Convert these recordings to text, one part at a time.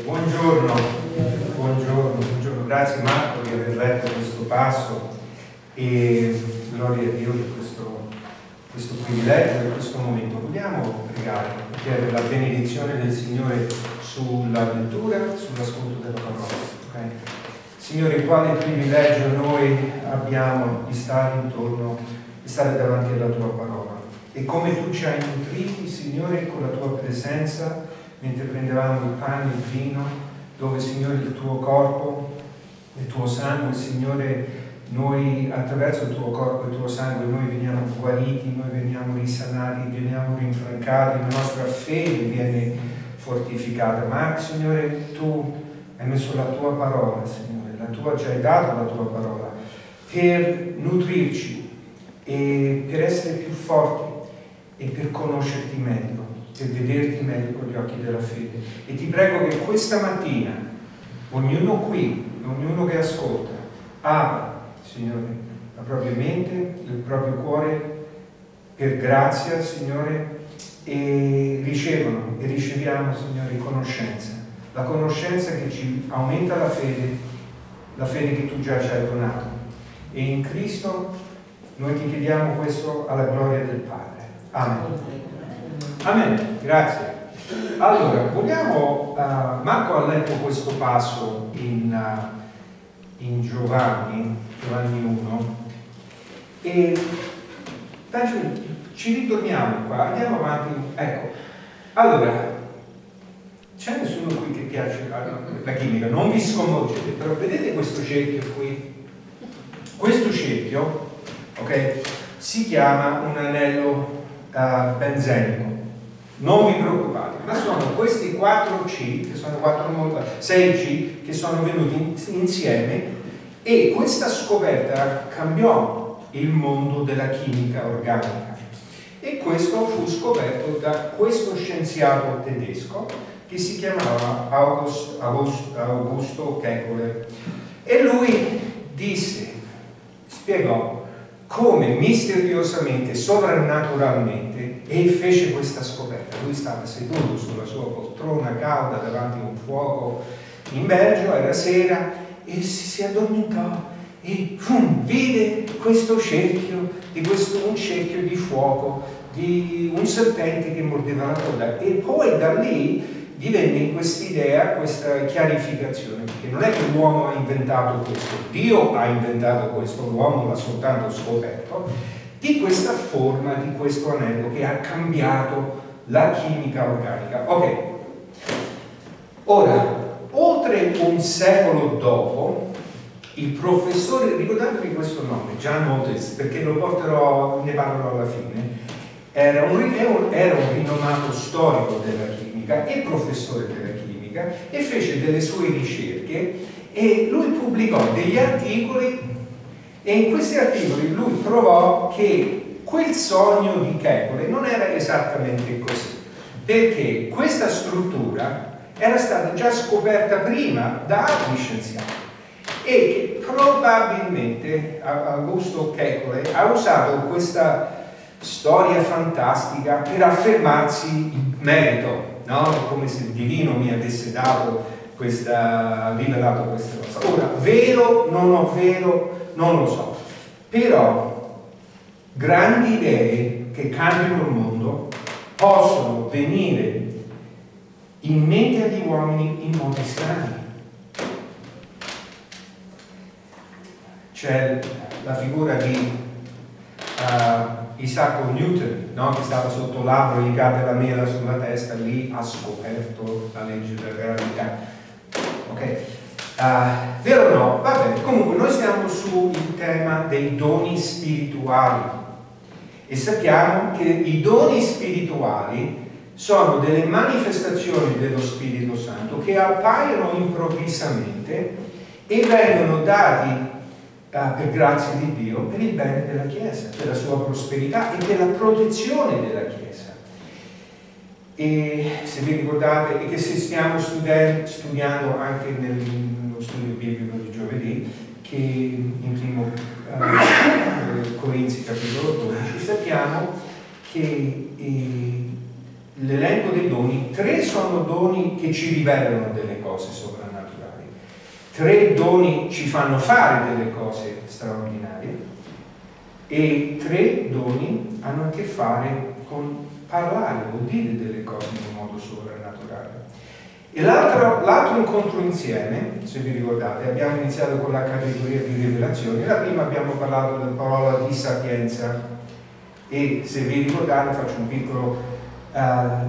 Buongiorno, grazie Marco di aver letto questo passo e gloria a Dio per questo privilegio, per questo momento. Vogliamo pregare, chiedere la benedizione del Signore sulla lettura, sull'ascolto della parola. Okay? Signore, quale privilegio noi abbiamo di stare intorno, di stare davanti alla Tua parola. E come Tu ci hai nutriti, Signore, con la Tua presenza, mentre prendevamo il pane e il vino, dove, Signore, il Tuo corpo, il Tuo sangue, Signore, noi attraverso il Tuo corpo e il Tuo sangue noi veniamo guariti, noi veniamo risanati, veniamo rinfrancati, la nostra fede viene fortificata. Ma, Signore, Tu hai messo la Tua parola, Signore, ci hai dato la Tua parola per nutrirci e per essere più forti e per conoscerti meglio, per vederti meglio con gli occhi della fede. E Ti prego che questa mattina ognuno qui, ognuno che ascolta, apra, Signore, la propria mente, il proprio cuore, per grazia, Signore, e riceviamo, Signore, conoscenza. La conoscenza che ci aumenta la fede che Tu già ci hai donato. E in Cristo noi Ti chiediamo questo alla gloria del Padre. Amen. Amen, grazie. Allora, Marco ha letto questo passo in Giovanni 1, e ci ritorniamo qua, andiamo avanti. Ecco, allora, c'è nessuno qui che piace la chimica? Non vi sconvolgete, però vedete questo cerchio qui? Questo cerchio, ok, si chiama un anello benzenico. Non vi preoccupate, ma sono questi 4C, che sono 6C, che sono venuti insieme, e questa scoperta cambiò il mondo della chimica organica. E questo fu scoperto da questo scienziato tedesco che si chiamava August Kekulé. E lui spiegò come misteriosamente, sovrannaturalmente, e fece questa scoperta. Lui stava seduto sulla sua poltrona calda davanti a un fuoco in Belgio, era sera, e si addormentò e vide questo cerchio, un cerchio di fuoco, di un serpente che mordeva la coda, e poi da lì divenne quest'idea, questa chiarificazione, perché non è che l'uomo ha inventato questo, Dio ha inventato questo, l'uomo l'ha soltanto scoperto, di questa forma, di questo anello che ha cambiato la chimica organica. Ok, ora, oltre un secolo dopo, il professore, ricordatevi questo nome, John Wotes, perché ne parlerò alla fine, era un rinomato storico della chimica e professore della chimica, e fece delle sue ricerche, e lui pubblicò degli articoli, e in questi articoli lui provò che quel sogno di Kekulé non era esattamente così, perché questa struttura era stata già scoperta prima da altri scienziati, e probabilmente August Kekulé ha usato questa storia fantastica per affermarsi in merito, no? Come se il divino mi avesse rivelato questa cosa. Ora, vero, vero, non lo so, però grandi idee che cambiano il mondo possono venire in mente agli uomini in modi strani. C'è la figura di Isaac Newton, no? Che stava sotto l'acqua, gli cade la mela sulla testa, lì ha scoperto la legge della gravità. Ok? Vero o no? Va bene, comunque noi siamo sul tema dei doni spirituali, e sappiamo che i doni spirituali sono delle manifestazioni dello Spirito Santo che appaiono improvvisamente e vengono dati per grazia di Dio per il bene della Chiesa, per la sua prosperità e per la protezione della Chiesa. E se vi ricordate, che se stiamo studiando anche nello studio biblico di giovedì, che in primo Corinzi capitolo 12, sappiamo che l'elenco dei doni, 3 sono doni che ci rivelano delle cose soprannaturali, 3 doni ci fanno fare delle cose straordinarie e 3 doni hanno a che fare con parlare o dire delle cose in modo soprannaturale. E l'altro incontro insieme, se vi ricordate, abbiamo iniziato con la categoria di rivelazioni. La prima abbiamo parlato della parola di sapienza e, se vi ricordate, faccio un piccolo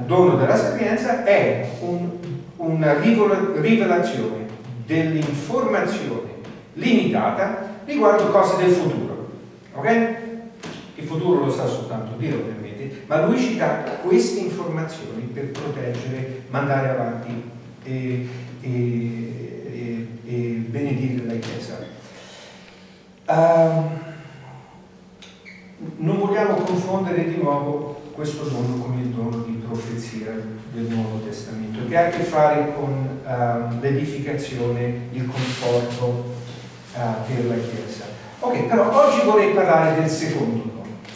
dono della sapienza, è una rivelazione dell'informazione limitata riguardo cose del futuro, ok? Il futuro lo sa soltanto Dio, ovviamente, ma lui ci dà queste informazioni per proteggere, mandare avanti e benedire la Chiesa. Non vogliamo confondere di nuovo questo dono con il dono di profezia del Nuovo Testamento, che ha a che fare con l'edificazione, il conforto per la Chiesa. Ok, però oggi vorrei parlare del secondo dono.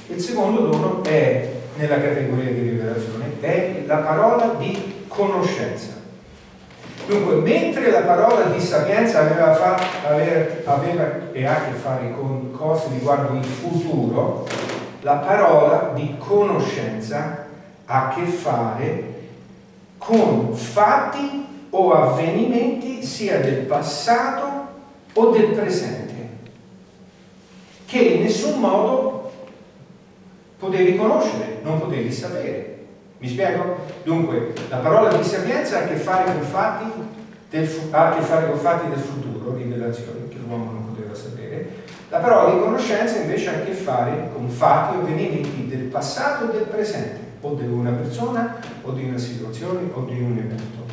Il secondo dono è, nella categoria di rivelazione, è la parola di conoscenza. Dunque, mentre la parola di sapienza aveva e ha a che fare con cose riguardo il futuro, la parola di conoscenza ha a che fare con fatti o avvenimenti sia del passato o del presente, che in nessun modo potevi conoscere, non potevi sapere. Mi spiego? Dunque, la parola di sapienza ha a che fare con fatti del futuro, rivelazioni che l'uomo non poteva sapere. La parola di conoscenza invece ha a che fare con fatti o avvenimenti del passato o del presente, o di una persona, o di una situazione, o di un evento.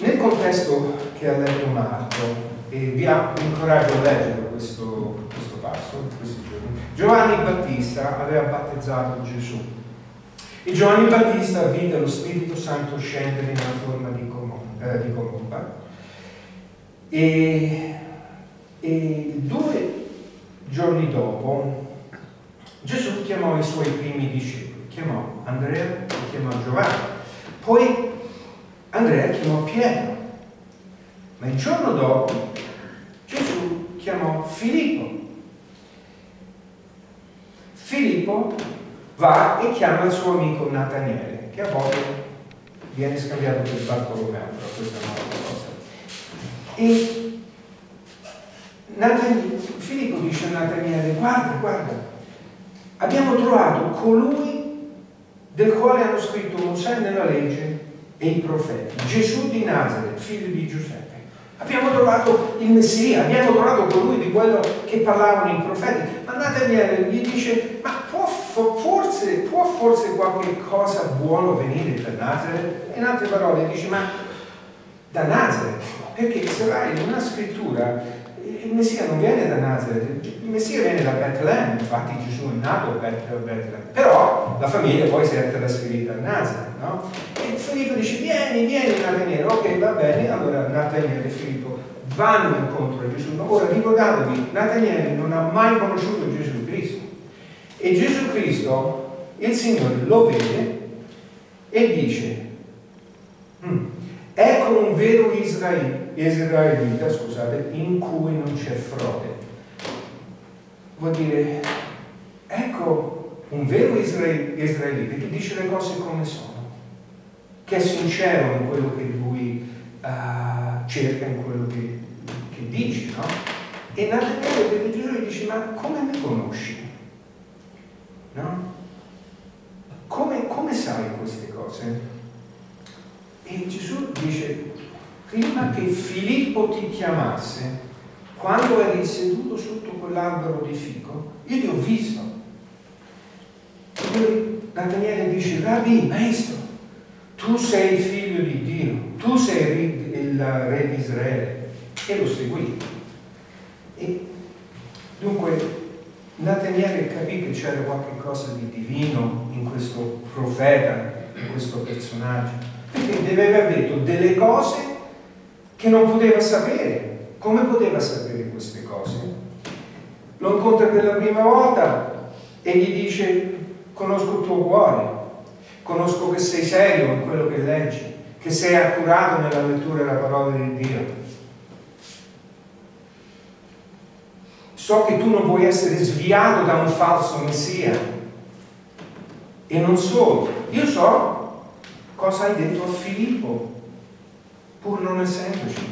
Nel contesto che ha letto Marco, e vi incoraggio a leggere questo passo, questi giorni, Giovanni Battista aveva battezzato Gesù e Giovanni Battista vide lo Spirito Santo scendere in una forma di colomba, e 2 giorni dopo Gesù chiamò i suoi primi discepoli, chiamò Andrea e chiamò Giovanni, poi Andrea chiamò Pietro, ma il giorno dopo Gesù chiamò Filippo. Filippo va e chiama il suo amico Natanaele, che a volte viene scambiato per Bartolomeo, però questa è un'altra cosa. E Filippo dice a Natanaele: guarda, abbiamo trovato colui del quale hanno scritto Mosè nella legge e i profeti, Gesù di Nazaret, figlio di Giuseppe. Abbiamo trovato il Messia, abbiamo trovato colui di quello che parlavano i profeti. Ma Natanaele gli dice: ma può forse qualche cosa buono venire da Nazaret? In altre parole dice: ma da Nazaret? Perché se vai in una scrittura, il Messia non viene da Nazaret, il Messia viene da Betlemme. Infatti Gesù è nato a Betlemme, però la famiglia poi si è trasferita a Nazaret, no? E Filippo dice: vieni Natanaele. Ok, va bene. Allora Natanaele e Filippo vanno incontro a Gesù. Ma ora ricordatevi, Natanaele non ha mai conosciuto Gesù Cristo, e Gesù Cristo il Signore lo vede e dice: ecco un vero israelita, scusate, in cui non c'è frode. Vuol dire, ecco un vero israelita che dice le cose come sono, che è sincero in quello che lui cerca, in quello che dice, no? E Natanaele vede Gesù e dice: ma come mi conosci? No? Come sai queste cose? E Gesù dice: prima che Filippo ti chiamasse, quando eri seduto sotto quell'albero di fico, io ti ho visto. E poi Natanaele dice: Rabbi, maestro, tu sei il figlio di Dio, tu sei il re di Israele. E lo seguì. E dunque Natanaele capì che c'era qualche cosa di divino in questo profeta, in questo personaggio, perché deve aver detto delle cose che non poteva sapere. Come poteva sapere queste cose? Lo incontra per la prima volta e gli dice: conosco il tuo cuore, conosco che sei serio in quello che leggi, che sei accurato nella lettura della parola di Dio. So che tu non vuoi essere sviato da un falso messia. E non solo, io so cosa hai detto a Filippo, pur non essendoci.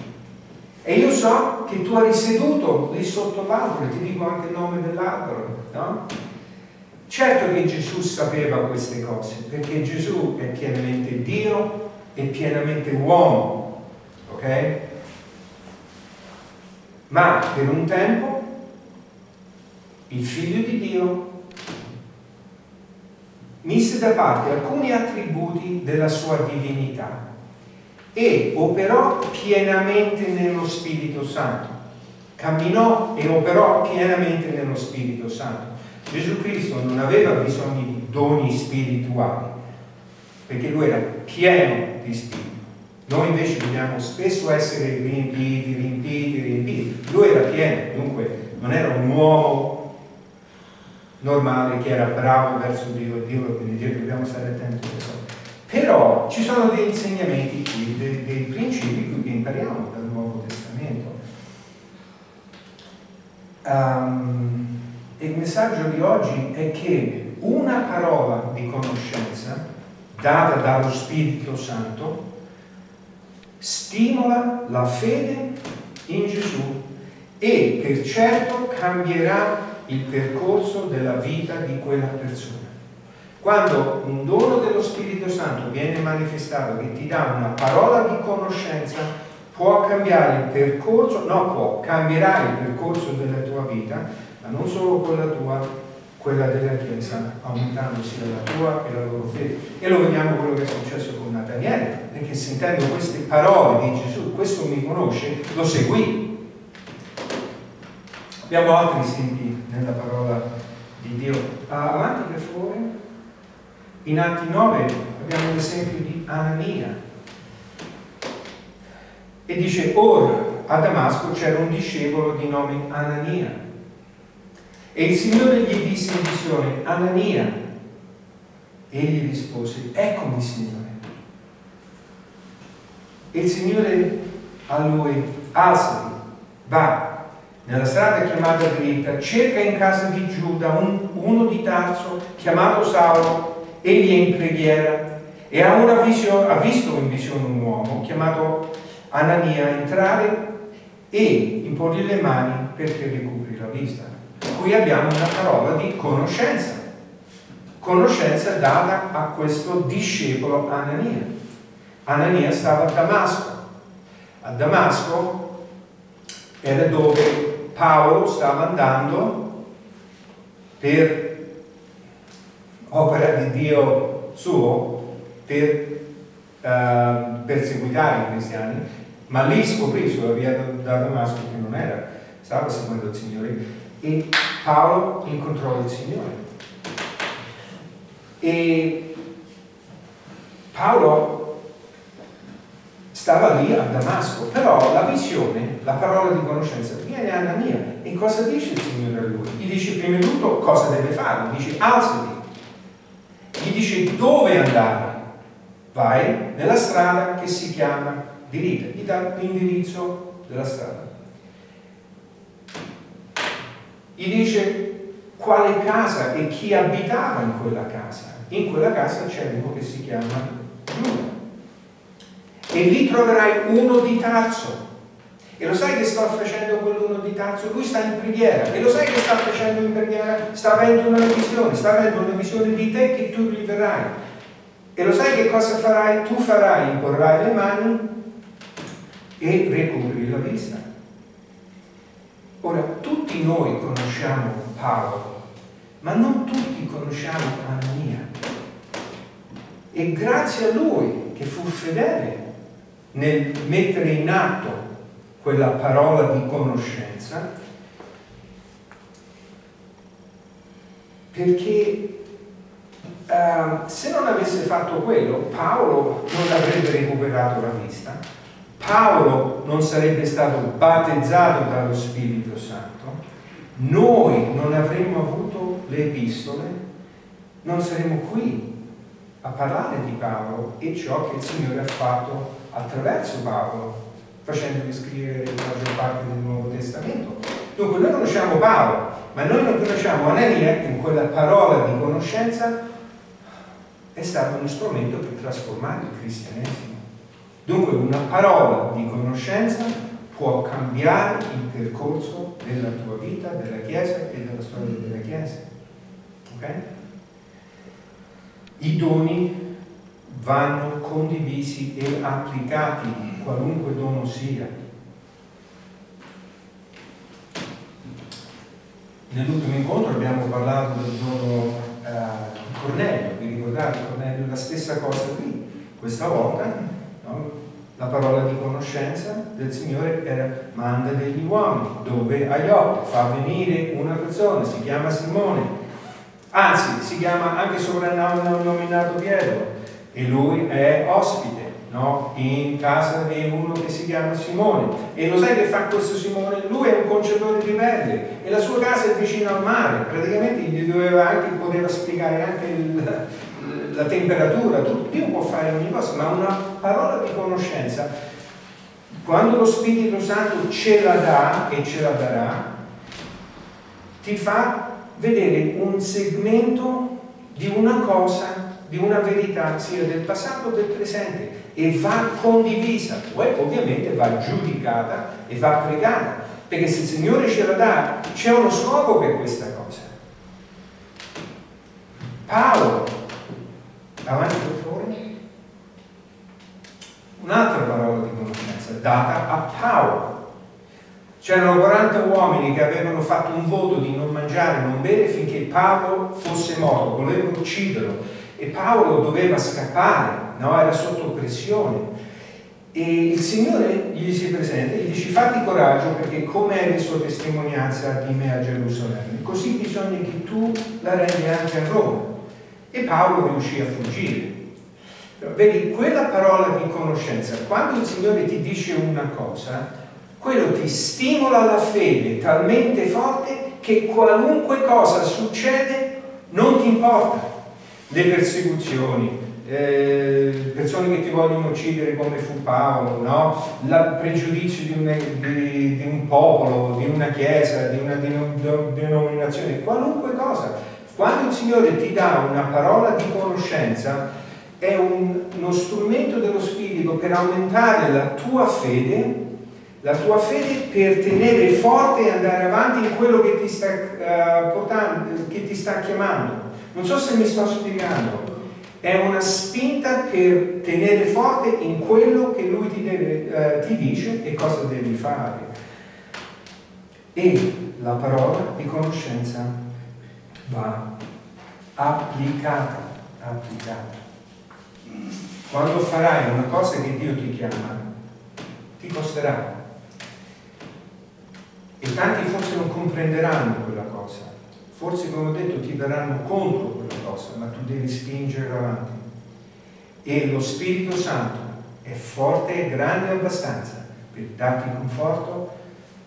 E io so che tu hai seduto lì sotto l'albero, ti dico anche il nome dell'albero, no? Certo che Gesù sapeva queste cose, perché Gesù è pienamente Dio e pienamente uomo, ok? Ma per un tempo il Figlio di Dio mise da parte alcuni attributi della sua divinità e operò pienamente nello Spirito Santo. Camminò e operò pienamente nello Spirito Santo. Gesù Cristo non aveva bisogno di doni spirituali, perché lui era pieno di Spirito. Noi invece dobbiamo spesso essere riempiti. Lui era pieno, dunque non era un uomo normale che era bravo verso Dio, quindi dobbiamo stare attenti a questo. Però ci sono dei insegnamenti qui, dei principi che impariamo dal Nuovo Testamento. E il messaggio di oggi è che una parola di conoscenza data dallo Spirito Santo stimola la fede in Gesù e per certo cambierà il percorso della vita di quella persona. Quando un dono dello Spirito Santo viene manifestato, che ti dà una parola di conoscenza, può cambiare il percorso, cambierà il percorso della tua vita, ma non solo quella tua, quella della Chiesa, aumentando sia la tua che la loro fede. E lo vediamo quello che è successo con Natanaele, perché sentendo queste parole di Gesù, questo mi conosce, lo seguì. Abbiamo altri esempi nella parola di Dio. Avanti per favore. In Atti 9 abbiamo l'esempio di Anania. E dice, ora a Damasco c'era un discepolo di nome Anania. E il Signore gli disse in visione, Anania. Egli rispose, eccomi Signore. E il Signore a lui, alzati, va. Nella strada chiamata Diritta, cerca in casa di Giuda uno di Tarso, chiamato Saulo, egli è in preghiera, e ha visto in visione un uomo, chiamato Anania, entrare e imporgli le mani perché recuperi la vista. Qui abbiamo una parola di conoscenza, conoscenza data a questo discepolo Anania. Anania stava a Damasco. A Damasco era dove Paolo stava andando per opera di Dio suo per perseguitare i cristiani, ma lì scoprì sulla via da Damasco che non era, stava seguendo il Signore, e Paolo incontrò il Signore. E Paolo stava lì a Damasco, però la visione, la parola di conoscenza viene a Anania. E cosa dice il Signore a lui? Gli dice prima di tutto cosa deve fare, gli dice alzati, gli dice dove andare, vai nella strada che si chiama Diritta, gli dà l'indirizzo della strada, gli dice quale casa e chi abitava in quella casa. In quella casa c'è uno che si chiama Giuda. E lì troverai uno di Tarso. E lo sai che sta facendo quell'uno di Tarso? Lui sta in preghiera. E lo sai che sta facendo in preghiera? Sta avendo una visione di te che tu liberai. E lo sai che cosa farai? Tu farai, imporrai le mani e recuperi la vista. Ora, tutti noi conosciamo Paolo, ma non tutti conosciamo Anania. E grazie a lui che fu fedele nel mettere in atto quella parola di conoscenza, perché se non avesse fatto quello, Paolo non avrebbe recuperato la vista, Paolo non sarebbe stato battezzato dallo Spirito Santo, noi non avremmo avuto le epistole non saremo qui a parlare di Paolo e ciò che il Signore ha fatto attraverso Paolo, facendogli scrivere la maggior parte del Nuovo Testamento. Dunque noi conosciamo Paolo, ma noi non conosciamo Anania, che in quella parola di conoscenza è stato uno strumento per trasformare il cristianesimo. Dunque una parola di conoscenza può cambiare il percorso della tua vita, della Chiesa e della storia della Chiesa. Ok? I doni vanno condivisi e applicati, qualunque dono sia. Nell'ultimo incontro abbiamo parlato del dono Cornelio, vi ricordate Cornelio? La stessa cosa qui, questa volta. La parola di conoscenza del Signore era: manda degli uomini, dove? A Ioppe, fa venire una persona, si chiama Simone, anzi si chiama anche soprannominato Pietro, e lui è ospite, no? In casa di uno che si chiama Simone, e lo sai che fa questo Simone? Lui è un concetore di verde e la sua casa è vicino al mare, praticamente gli doveva anche, poteva spiegare anche il... la temperatura, Dio può fare ogni cosa, ma una parola di conoscenza, quando lo Spirito Santo ce la dà e ce la darà, ti fa vedere un segmento di una cosa, di una verità sia del passato che del presente, e va condivisa, poi ovviamente va giudicata e va pregata, perché se il Signore ce la dà c'è uno scopo per questa cosa. Paolo, avanti per favore, un'altra parola di conoscenza data a Paolo. C'erano 40 uomini che avevano fatto un voto di non mangiare, non bere finché Paolo fosse morto, volevano ucciderlo e Paolo doveva scappare, no? Era sotto pressione e il Signore gli si presenta e gli dice: fatti coraggio, perché come è la sua testimonianza di me a Gerusalemme, così bisogna che tu la rendi anche a Roma. E Paolo riuscì a fuggire. Però, vedi, quella parola di conoscenza, quando il Signore ti dice una cosa, quello ti stimola la fede talmente forte che qualunque cosa succede non ti importa. Le persecuzioni, persone che ti vogliono uccidere come fu Paolo, no? Il pregiudizio di un popolo, di una chiesa, di una denominazione, qualunque cosa. Quando il Signore ti dà una parola di conoscenza è uno strumento dello Spirito per aumentare la tua fede per tenere forte e andare avanti in quello che ti sta portando, che ti sta chiamando. Non so se mi sto spiegando. È una spinta per tenere forte in quello che Lui ti dice e cosa devi fare. E la parola di conoscenza va applicata, applicata. Quando farai una cosa che Dio ti chiama, ti costerà. E tanti forse non comprenderanno quella cosa, forse come ho detto ti verranno contro quella cosa, ma tu devi spingere avanti. E lo Spirito Santo è forte e grande abbastanza per darti conforto,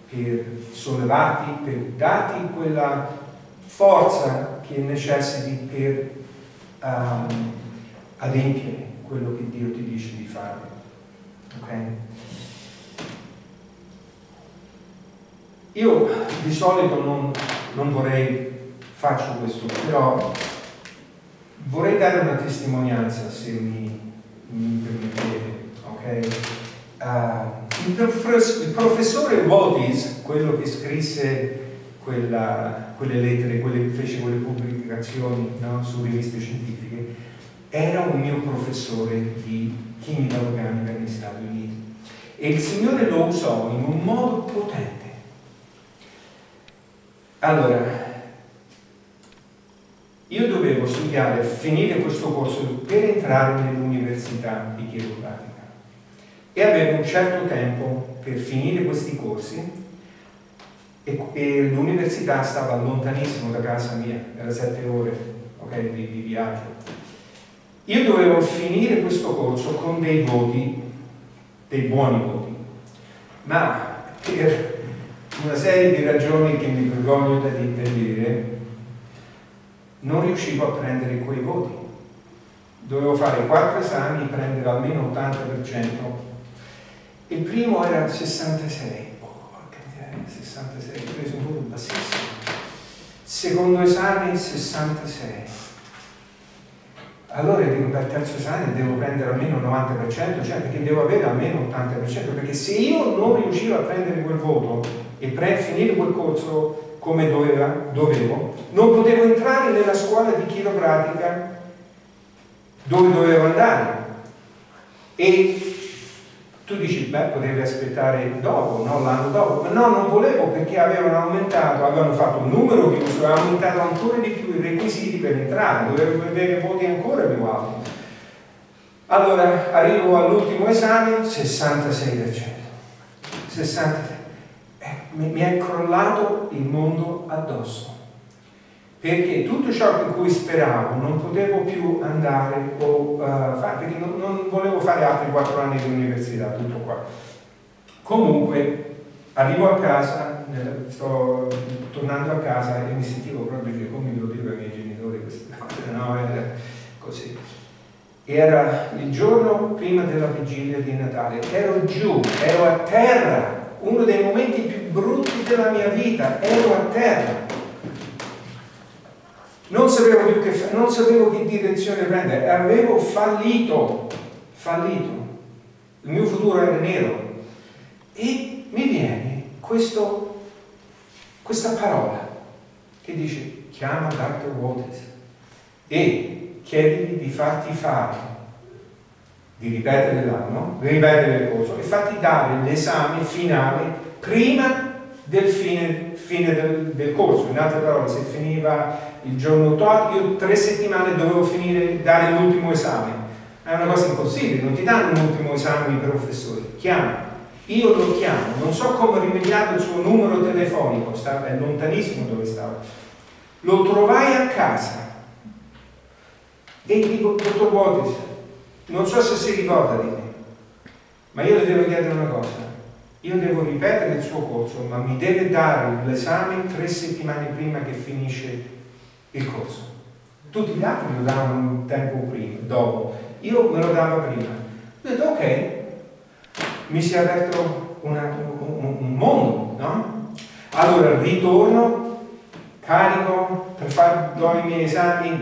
per sollevarti, per darti quella forza che necessiti per adempiere quello che Dio ti dice di fare. Okay? Io di solito non vorrei, faccio questo, però vorrei dare una testimonianza, se mi permettete. Okay? Il professore Wotes, quello che scrisse quelle lettere, fece quelle pubblicazioni, no? Su riviste scientifiche, era un mio professore di chimica organica negli Stati Uniti e il Signore lo usò in un modo potente. Allora, io dovevo studiare, finire questo corso per entrare nell'università di chiropratica e avevo un certo tempo per finire questi corsi. E l'università stava lontanissimo da casa mia, era 7 ore, okay, di viaggio. Io dovevo finire questo corso con dei voti, dei buoni voti, ma per una serie di ragioni che mi vergogno da dire, non riuscivo a prendere quei voti. Dovevo fare 4 esami, prendere almeno 80%. Il primo era il 66. Oh, porca miseria, 66, ho preso un voto bassissimo. Secondo esame il 66. Allora dico, per il terzo esame devo prendere almeno il 90%, cioè perché devo avere almeno 80%, perché se io non riuscivo a prendere quel voto e finire quel corso come dovevo, non potevo entrare nella scuola di chiropratica dove dovevo andare. E tu dici, beh, potevi aspettare dopo, no, l'anno dopo, ma no, non volevo, perché avevano fatto un numero chiuso, avevano aumentato ancora di più i requisiti per entrare, dovevo vedere voti ancora più alti. Allora arrivo all'ultimo esame, 66%, 66%. Mi è crollato il mondo addosso, perché tutto ciò in cui speravo non potevo più andare o fare, perché non volevo fare altri 4 anni di università, tutto qua. Comunque arrivo a casa, sto tornando a casa e mi sentivo proprio che come lo dico ai miei genitori questa cosa, no, era così. Era il giorno prima della vigilia di Natale, ero giù, ero a terra, uno dei momenti più brutti della mia vita, ero a terra. Non sapevo più che fare, non sapevo che direzione prendere, avevo fallito, il mio futuro era nero. E mi viene questa parola che dice: chiama Dr. Wotes e chiedigli di farti fare, di ripetere l'anno, ripetere il corso e fatti dare l'esame finale prima del fine del corso. In altre parole, se finiva il giorno 8, io 3 settimane dovevo dare l'ultimo esame. È una cosa impossibile, non ti danno l'ultimo esame i professori. Chiama, io lo chiamo, non so come ho rimediato il suo numero telefonico, è lontanissimo dove stava. Lo trovai a casa e dico: dottor Wotes, non so se si ricorda di me, ma io le devo chiedere una cosa. Io devo ripetere il suo corso, ma mi deve dare l'esame 3 settimane prima che finisce il corso. Tutti gli altri me lo davano un tempo prima, dopo, io me lo davo prima. Ho detto ok, mi si è aperto un mondo, no? Allora ritorno, carico per fare i miei esami, 90%,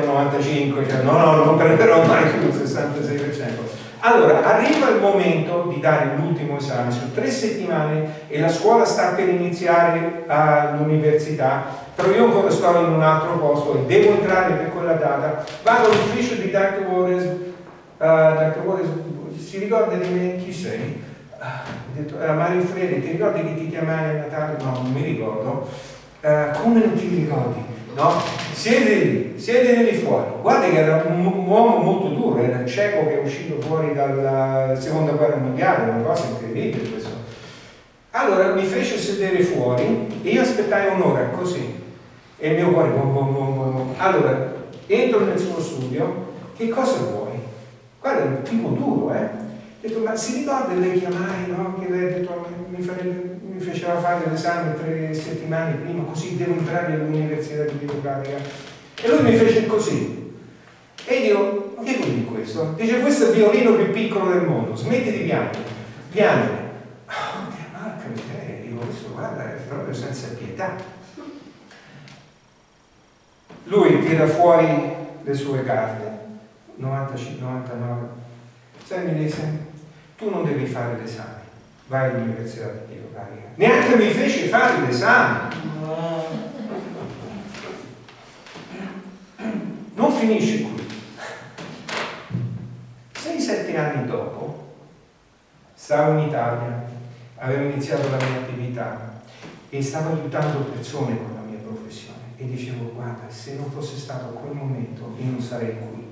95%, cioè no, non prenderò mai più il 66%. Allora arriva il momento di dare l'ultimo esame, su 3 settimane, e la scuola sta per iniziare all'università, però io ancora sto in un altro posto e devo entrare per quella data. Vado all'ufficio di Dr. Juarez. Dr. Juarez, si ricorda di me? Chi sei? Ho detto, Mario Freire, ti ricordi che ti chiamai a Natale? No, non mi ricordo. Come non ti ricordi? No? Siediti lì fuori. Guarda che era un uomo molto duro, era cieco che è uscito fuori dalla Seconda Guerra Mondiale, una cosa incredibile questo. Allora mi fece sedere fuori e io aspettai un'ora così. E il mio cuore, boom. Allora entro nel suo studio, che cosa vuoi? Guarda, è un tipo duro, eh? Ho detto, ma si ricorda lei chiamai, no? Che lei ha detto mi faceva fare l'esame 3 settimane prima, così devo entrare all'università di chiropratica. E lui mi fece così. E io, ma che vuol dire questo? Dice, questo è il violino più piccolo del mondo, smetti di piangere. Oh, che marca miseria, dico, questo guarda, è proprio senza pietà. Lui tira fuori le sue carte, 95, 99, sai, mi dice, tu non devi fare l'esame, vai all'università di Corinzi. Neanche mi fece fare l'esame. Non finisce qui. 6-7 anni dopo, stavo in Italia, avevo iniziato la mia attività e stavo aiutando persone con la mia professione. E dicevo, guarda, se non fosse stato quel momento io non sarei qui.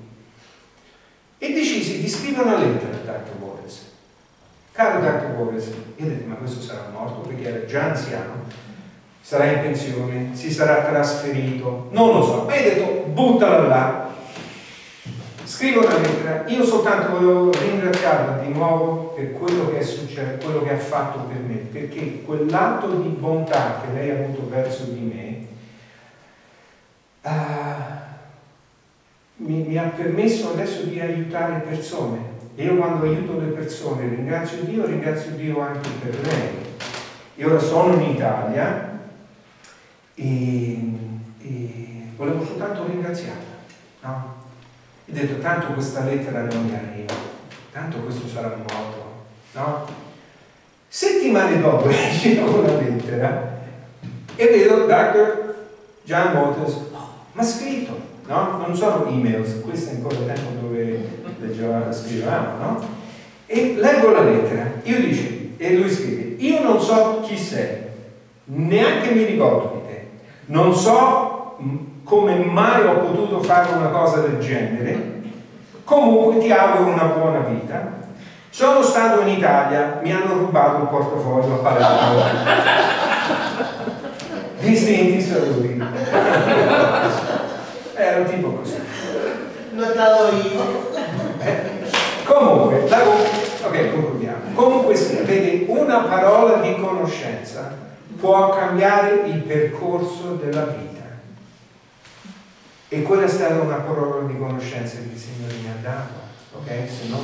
E decisi di scrivere una lettera a Dr. Juarez. Caro Dr. Juarez, io ho detto, ma questo sarà morto, perché era già anziano, sarà in pensione, si sarà trasferito, non lo so. Ma io ho detto, buttala là, scrivo una lettera. Io soltanto volevo ringraziarla di nuovo per quello che è successo, quello che ha fatto per me, perché quell'atto di bontà che lei ha avuto verso di me mi ha permesso adesso di aiutare persone. E io quando aiuto le persone ringrazio Dio anche per lei. Io ora sono in Italia e volevo soltanto ringraziarla, no? E ho detto, tanto questa lettera non mi arriva, tanto questo sarà morto, no? Settimane dopo esce con la lettera e vedo Dr. Juarez, ma scritto, no? Non sono emails, questo è ancora il tempo dove leggevamo, scrivevamo, no? E leggo la lettera, io dice, e lui scrive, io non so chi sei, neanche mi ricordo di te, non so come mai ho potuto fare una cosa del genere, comunque ti auguro una buona vita. Sono stato in Italia, mi hanno rubato un portafoglio a Palermo. Distinti saluti. Era un tipo così. Notato io. Comunque, ok, concludiamo. Comunque sì, vedi, una parola di conoscenza può cambiare il percorso della vita. E quella è stata una parola di conoscenza che il Signore mi ha dato, ok? Se non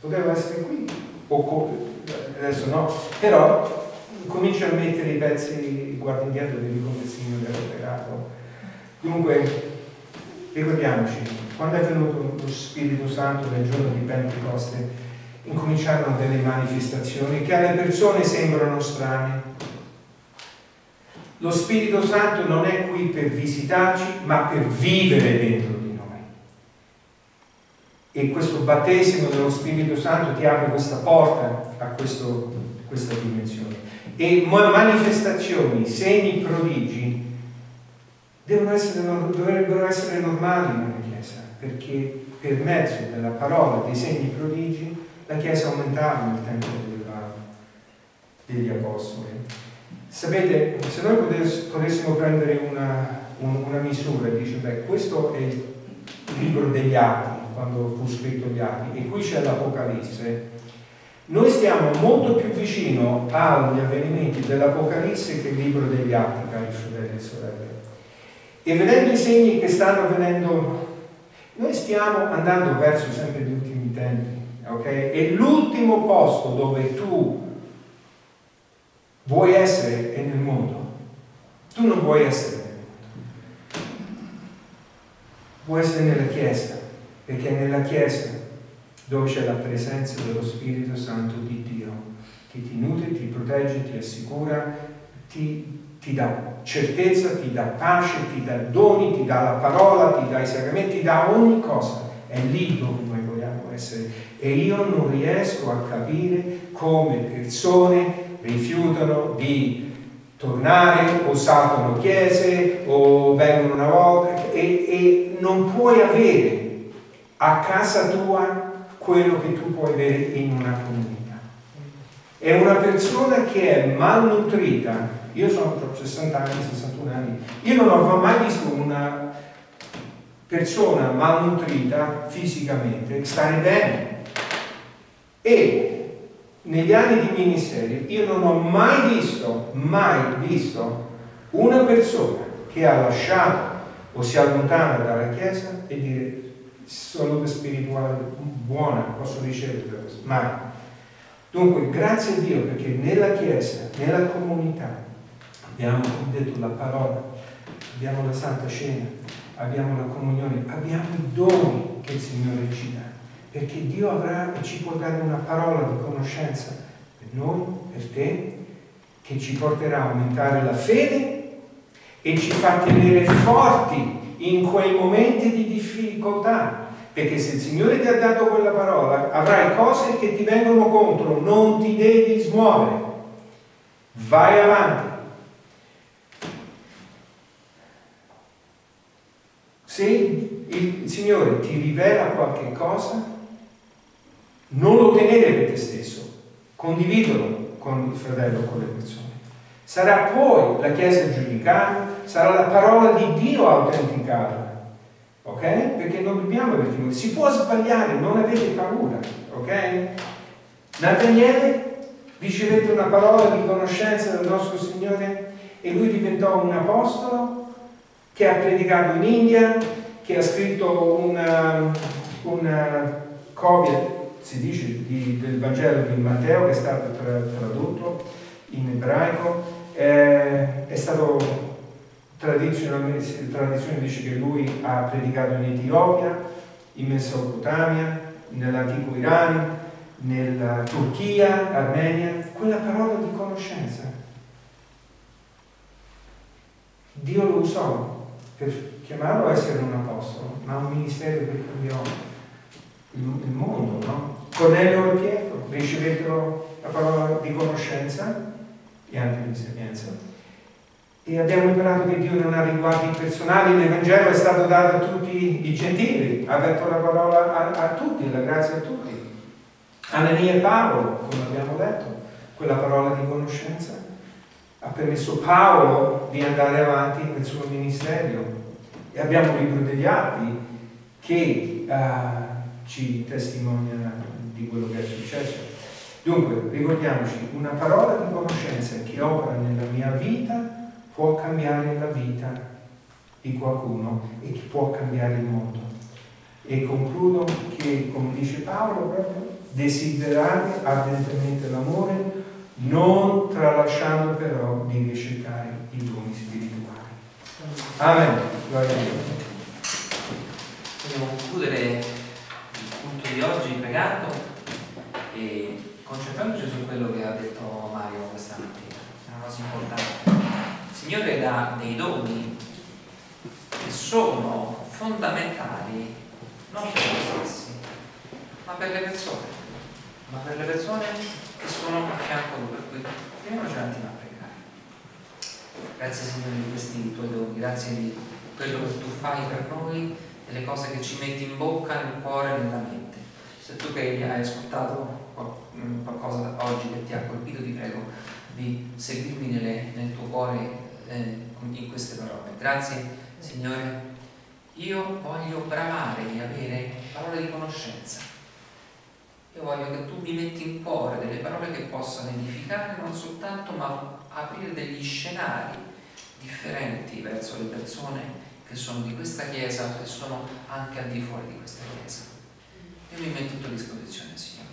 poteva essere qui, adesso no, però comincio a mettere i pezzi, guarda indietro, vedi come il Signore ha operato. Dunque, ricordiamoci, quando è venuto lo Spirito Santo nel giorno di Pentecoste, incominciarono delle manifestazioni che alle persone sembrano strane. Lo Spirito Santo non è qui per visitarci, ma per vivere dentro. E questo battesimo dello Spirito Santo ti apre questa porta a questa dimensione. E manifestazioni, segni, prodigi dovrebbero essere normali nella Chiesa, perché per mezzo della parola, dei segni, prodigi, la Chiesa aumentava nel tempo degli Apostoli. Sapete, se noi potessimo prendere una misura e dire, beh, questo è il libro degli Atti, quando fu scritto gli Atti, e qui c'è l'Apocalisse, noi stiamo molto più vicino agli avvenimenti dell'Apocalisse che il libro degli Atti, cari fratelli e sorelle. E vedendo i segni che stanno avvenendo, noi stiamo andando verso sempre gli ultimi tempi, ok? E l'ultimo posto dove tu vuoi essere è nel mondo. Tu non vuoi essere nel mondo. Vuoi essere nella Chiesa. Perché è nella Chiesa dove c'è la presenza dello Spirito Santo di Dio, che ti nutre, ti protegge, ti assicura, ti dà certezza, ti dà pace, ti dà doni, ti dà la parola, ti dà i sacramenti, ti dà ogni cosa. È lì dove noi vogliamo essere. E io non riesco a capire come persone rifiutano di tornare, o saltano chiese, o vengono una volta, e non puoi avere a casa tua quello che tu puoi avere in una comunità. È una persona che è malnutrita. Io sono 60 anni, 61 anni, io non ho mai visto una persona malnutrita fisicamente stare bene. E negli anni di ministero io non ho mai visto una persona che ha lasciato o si allontana dalla Chiesa e dire salute spirituale buona, posso ricevere questo, mai. Dunque, grazie a Dio perché nella Chiesa, nella comunità, abbiamo detto la parola, abbiamo la Santa Cena, abbiamo la comunione, abbiamo i doni che il Signore ci dà, perché Dio ci può dare una parola di conoscenza per noi, per te, che ci porterà a aumentare la fede e ci fa tenere forti in quei momenti di difficoltà, perché se il Signore ti ha dato quella parola avrai cose che ti vengono contro, non ti devi smuovere, vai avanti. Se il Signore ti rivela qualche cosa, non lo tenere per te stesso, condividilo con il fratello o con le persone. Sarà poi la Chiesa giudicata, sarà la parola di Dio autenticata, ok? Perché non dobbiamo avere timore, si può sbagliare, non avete paura, ok? Natanaele ricevette una parola di conoscenza del nostro Signore e lui diventò un apostolo che ha predicato in India, che ha scritto una copia, si dice, del Vangelo di Matteo, che è stato tradotto in ebraico, è stato... Tradizione dice che lui ha predicato in Etiopia, in Mesopotamia, nell'antico Iran, nella Turchia, Armenia, quella parola di conoscenza. Dio lo usò per chiamarlo a essere un apostolo, ma un ministero che cambiò il mondo, no? Cornelio e Pietro ricevettero la parola di conoscenza e anche di sapienza. E abbiamo imparato che Dio non ha riguardi personali, l'Evangelo è stato dato a tutti i gentili, ha aperto la parola a tutti, la grazia a tutti. Anania e Paolo, come abbiamo detto, quella parola di conoscenza ha permesso a Paolo di andare avanti nel suo ministero. E abbiamo il libro degli Atti che ci testimonia di quello che è successo. Dunque, ricordiamoci, una parola di conoscenza che opera nella mia vita può cambiare la vita di qualcuno e che può cambiare il mondo. E concludo che, come dice Paolo, proprio desiderate ardentemente l'amore, non tralasciando però di ricercare i doni spirituali. Amen. Gloria a Dio. Vogliamo concludere il punto di oggi pregando e concentrandoci su quello che ha detto Mario questa mattina. È una cosa importante. Il Signore dà dei doni che sono fondamentali non per noi stessi, ma per le persone. Ma per le persone che sono a fianco a Lui. Per cui teniamoci un attimo a pregare. Grazie Signore di questi tuoi doni, grazie di quello che tu fai per noi, delle cose che ci metti in bocca, nel cuore e nella mente. Se tu che hai ascoltato qualcosa oggi che ti ha colpito, ti prego di seguirmi nel tuo cuore. In queste parole. Grazie Signore, io voglio bramare di avere parole di conoscenza, io voglio che tu mi metti in cuore delle parole che possano edificare non soltanto, ma aprire degli scenari differenti verso le persone che sono di questa Chiesa o che sono anche al di fuori di questa Chiesa. Io mi metto a tua disposizione, Signore,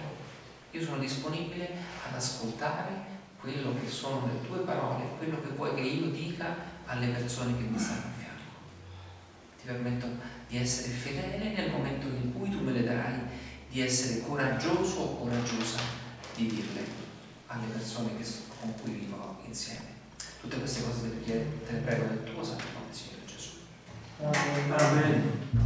io sono disponibile ad ascoltare quello che sono le tue parole, quello che vuoi che io dica alle persone che mi stanno a fianco. Ti permetto di essere fedele nel momento in cui tu me le darai, di essere coraggioso o coraggiosa di dirle alle persone con cui vivo insieme. Tutte queste cose te le prego nel tuo santo nome, Signore Gesù. Amen. Amen.